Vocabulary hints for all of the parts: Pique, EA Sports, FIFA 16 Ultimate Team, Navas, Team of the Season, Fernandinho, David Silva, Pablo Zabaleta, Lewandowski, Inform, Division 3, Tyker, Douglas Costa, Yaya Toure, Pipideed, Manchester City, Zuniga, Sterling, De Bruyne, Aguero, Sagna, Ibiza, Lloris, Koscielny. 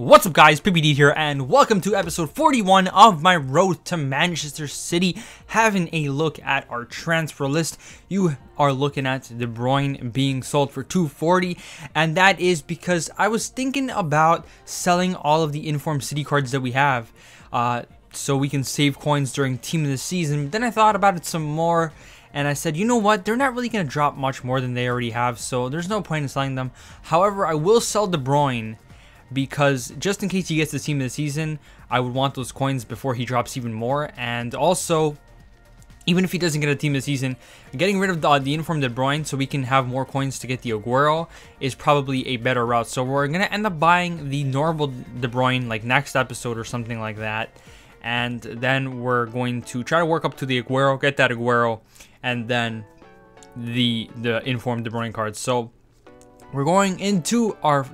What's up guys, Pipideed here and welcome to episode 41 of my road to Manchester City, having a look at our transfer list. You are looking at De Bruyne being sold for 240, and that is because I was thinking about selling all of the Inform City cards that we have so we can save coins during Team of the Season. But then I thought about it some more and I said, you know what, they're not really going to drop much more than they already have, so there's no point in selling them. However, I will sell De Bruyne because just in case he gets the Team of the Season, I would want those coins before he drops even more. And also, even if he doesn't get a Team of the Season, getting rid of the Inform De Bruyne so we can have more coins to get the Aguero is probably a better route. So we're going to end up buying the normal De Bruyne like next episode or something like that. And then we're going to try to work up to the Aguero, get that Aguero, and then the Inform De Bruyne card. So we're going into our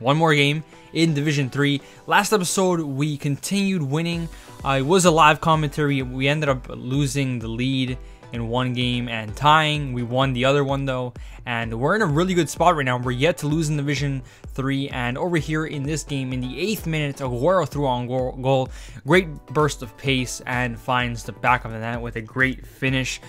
one more game in Division 3. Last episode, we continued winning. It was a live commentary. We ended up losing the lead in one game and tying. We won the other one, though. And we're in a really good spot right now. We're yet to lose in Division 3. And over here in this game, in the 8th minute, Aguero threw on goal. Great burst of pace and finds the back of the net with a great finish.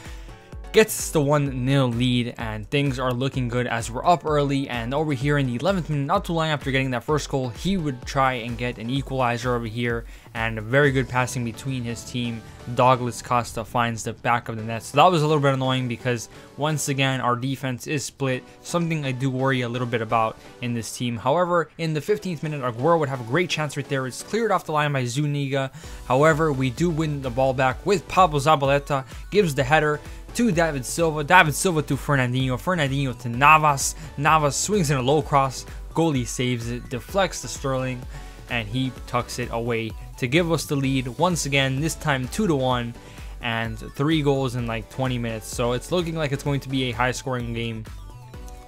Gets the 1-0 lead and things are looking good as we're up early. And over here in the 11th minute, not too long after getting that first goal, he would try and get an equalizer over here, and a very good passing between his team. Douglas Costa finds the back of the net. So that was a little bit annoying because once again our defense is split, something I do worry a little bit about in this team. However, in the 15th minute, Aguero would have a great chance right there. It's cleared off the line by Zuniga. However, we do win the ball back with Pablo Zabaleta, gives the header to David Silva, David Silva to Fernandinho, Fernandinho to Navas, Navas swings in a low cross, goalie saves it, deflects to Sterling, and he tucks it away to give us the lead once again, this time 2-1, and 3 goals in like 20 minutes, so it's looking like it's going to be a high scoring game.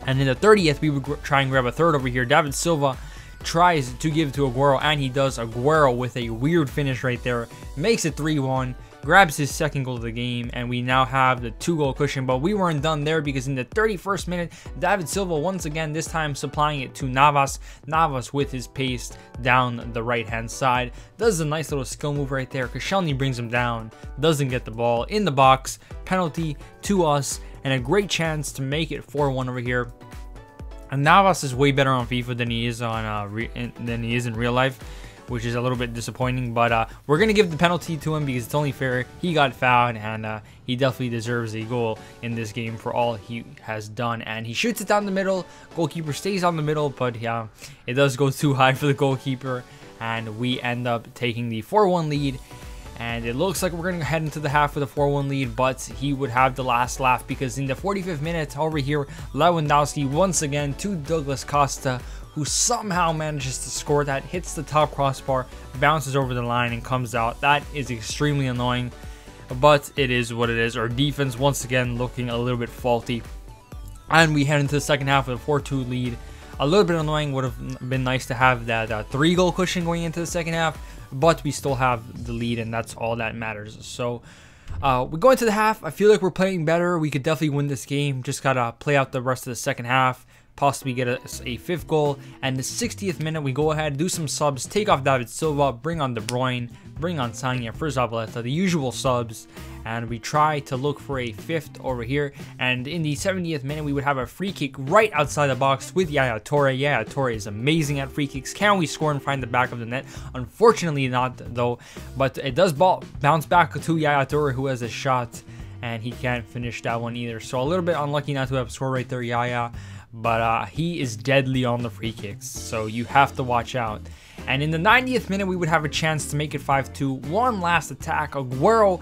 And in the 30th, we would try and grab a third over here. David Silva tries to give to Aguero, and he does. Aguero with a weird finish right there, makes it 3-1, grabs his second goal of the game, and we now have the 2-goal cushion. But we weren't done there because in the 31st minute, David Silva once again, this time supplying it to Navas. Navas with his pace down the right-hand side does a nice little skill move right there. Koscielny brings him down, doesn't get the ball in the box, penalty to us, and a great chance to make it 4-1 over here. And Navas is way better on FIFA than he is on than he is in real life, which is a little bit disappointing, but we're going to give the penalty to him because it's only fair. He got fouled, and he definitely deserves a goal in this game for all he has done. And he shoots it down the middle. Goalkeeper stays on the middle, but yeah, it does go too high for the goalkeeper, and we end up taking the 4-1 lead. And it looks like we're going to head into the half with a 4-1 lead, but he would have the last laugh because in the 45th minute over here, Lewandowski once again to Douglas Costa, who somehow manages to score that, hits the top crossbar, bounces over the line and comes out. That is extremely annoying, but it is what it is. Our defense once again looking a little bit faulty. And we head into the second half with a 4-2 lead. A little bit annoying, would have been nice to have that 3-goal cushion going into the second half, but we still have the lead and that's all that matters. So we go into the half. I feel like we're playing better. We could definitely win this game. Just got to play out the rest of the second half, possibly get a 5th goal. And the 60th minute, we go ahead, do some subs, take off David Silva, bring on De Bruyne, bring on Sagna for Zabaleta, the usual subs. And we try to look for a 5th over here. And in the 70th minute, we would have a free kick right outside the box with Yaya Toure. Yaya Toure is amazing at free kicks. Can we score and find the back of the net? Unfortunately not, though. But it does bounce back to Yaya Toure, who has a shot. And he can't finish that one either. So a little bit unlucky not to have scored right there, Yaya. But he is deadly on the free kicks, so you have to watch out. And in the 90th minute, we would have a chance to make it 5-2. One last attack. Aguero,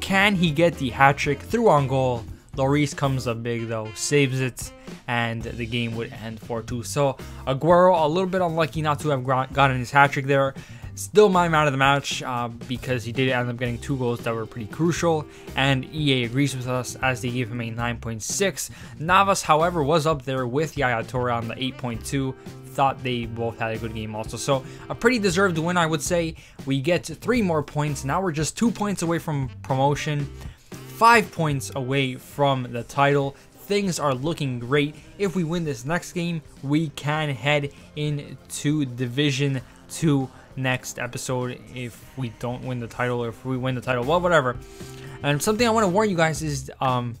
can he get the hat trick? Through on goal, Lloris comes up big though, saves it, and the game would end 4-2. So Aguero, a little bit unlucky not to have gotten his hat trick there. Still my man of the match because he did end up getting 2 goals that were pretty crucial, and EA agrees with us as they gave him a 9.6. Navas, however, was up there with Yaya Toure on the 8.2. Thought they both had a good game also. So a pretty deserved win, I would say. We get 3 more points. Now we're just 2 points away from promotion, 5 points away from the title. things are looking great. If we win this next game, we can head into Division 2 next episode if we don't win the title, or if we win the title, well, whatever. And something I want to warn you guys is, oh,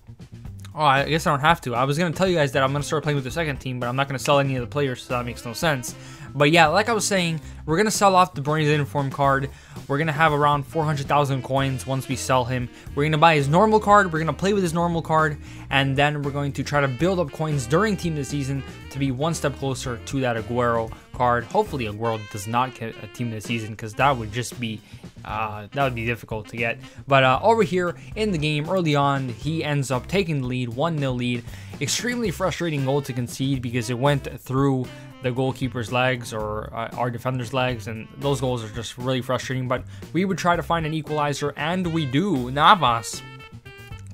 I guess I don't have to. I was going to tell you guys that I'm going to start playing with the second team, but I'm not going to sell any of the players, so that makes no sense. But yeah, like I was saying, we're going to sell off De Bruyne's Inform card. We're going to have around 400,000 coins once we sell him. We're going to buy his normal card. We're going to play with his normal card. And then we're going to try to build up coins during Team of the Season to be one step closer to that Aguero card. Hopefully Aguero does not get a Team of the Season, because that would just be, that would be difficult to get. But over here in the game, early on, he ends up taking the lead, 1-0 lead. Extremely frustrating goal to concede because it went through the goalkeeper's legs, or our defender's legs, and those goals are just really frustrating. But we would try to find an equalizer, and we do. Navas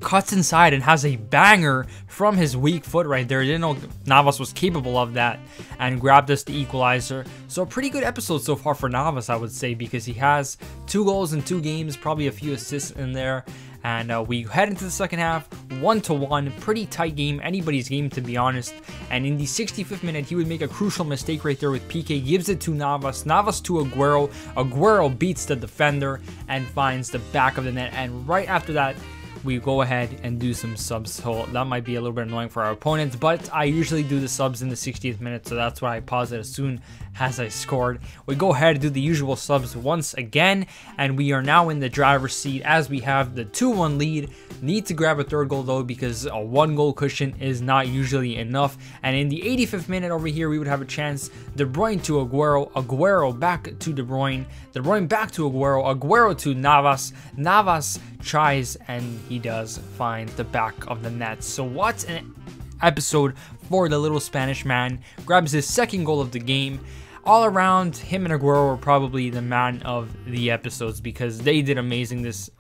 cuts inside and has a banger from his weak foot right there. I didn't know Navas was capable of that, and grabbed us the equalizer. So a pretty good episode so far for Navas, I would say, because he has 2 goals in 2 games, probably a few assists in there. And we head into the second half, 1-1, pretty tight game, anybody's game to be honest. And in the 65th minute, he would make a crucial mistake right there with Pique, gives it to Navas, Navas to Aguero, Aguero beats the defender and finds the back of the net. And right after that, we go ahead and do some subs. So that might be a little bit annoying for our opponents, but I usually do the subs in the 60th minute, so that's why I paused it as soon as I scored. We go ahead and do the usual subs once again, and we are now in the driver's seat as we have the 2-1 lead. Need to grab a 3rd goal though, because a 1-goal cushion is not usually enough. And in the 85th minute over here, we would have a chance. De Bruyne to Aguero, Aguero back to De Bruyne, De Bruyne back to Aguero, Aguero to Navas, Navas tries and he does find the back of the net. So what an episode for the little Spanish man. Grabs his 2nd goal of the game. All around, him and Aguero were probably the man of the episodes, because they did amazing this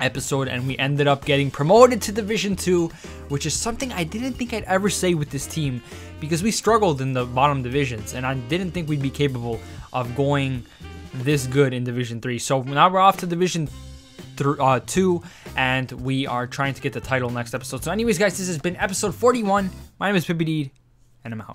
episode, and we ended up getting promoted to Division 2, which is something I didn't think I'd ever say with this team, because we struggled in the bottom divisions, and I didn't think we'd be capable of going this good in Division 3. So now we're off to Division 2, and we are trying to get the title next episode. So anyways guys, this has been episode 41. My name is Pipideed, and I'm out.